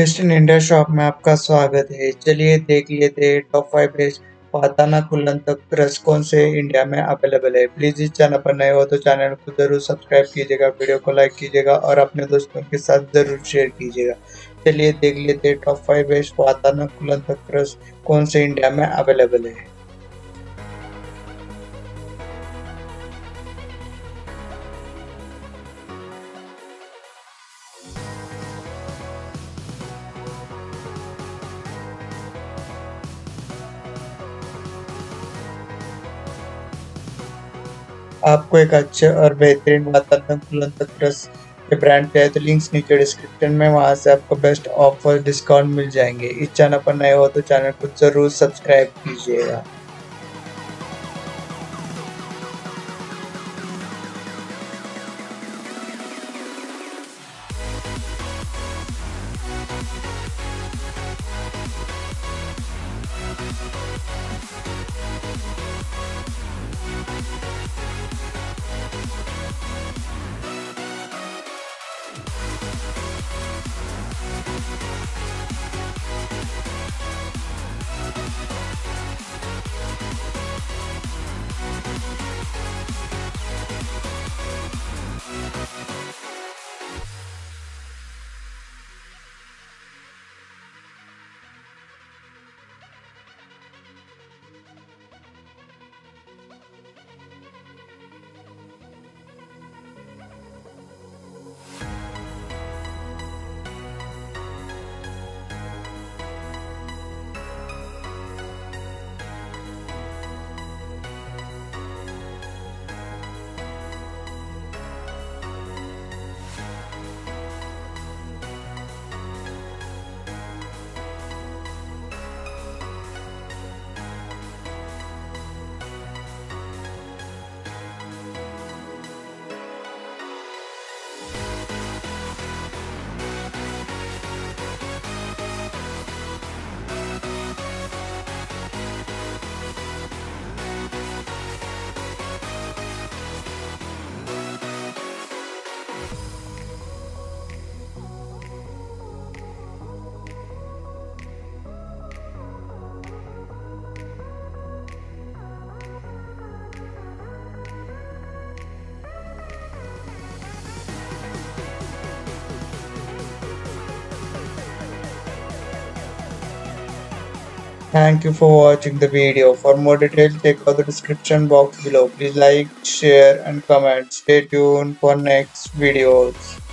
Best in India shop में आपका स्वागत है। चलिए देख लेते हैं टॉप 5 बेस्ट वातकुलंतक रस कौन से इंडिया में अवेलेबल है। प्लीज़ इस चैनल पर नए हो तो चैनल को ज़रूर सब्सक्राइब कीजिएगा, वीडियो को लाइक कीजिएगा और अपने दोस्तों के साथ ज़रूर शेयर कीजिएगा। चलिए देख लेते हैं टॉप 5 बेस्ट वातकुलंतक रस कौन से इंडिया में अवेलेबल है। आपको एक अच्छे और बेहतरीन वातकुलंतक रस के ब्रांड पे है तो लिंक्स नीचे डिस्क्रिप्शन में, वहाँ से आपको बेस्ट ऑफर डिस्काउंट मिल जाएंगे। इस चैनल पर नए हो तो चैनल को जरूर सब्सक्राइब कीजिएगा। Thank you for watching the video. For more details, check out the description box below. Please like, share and comment. Stay tuned for next videos.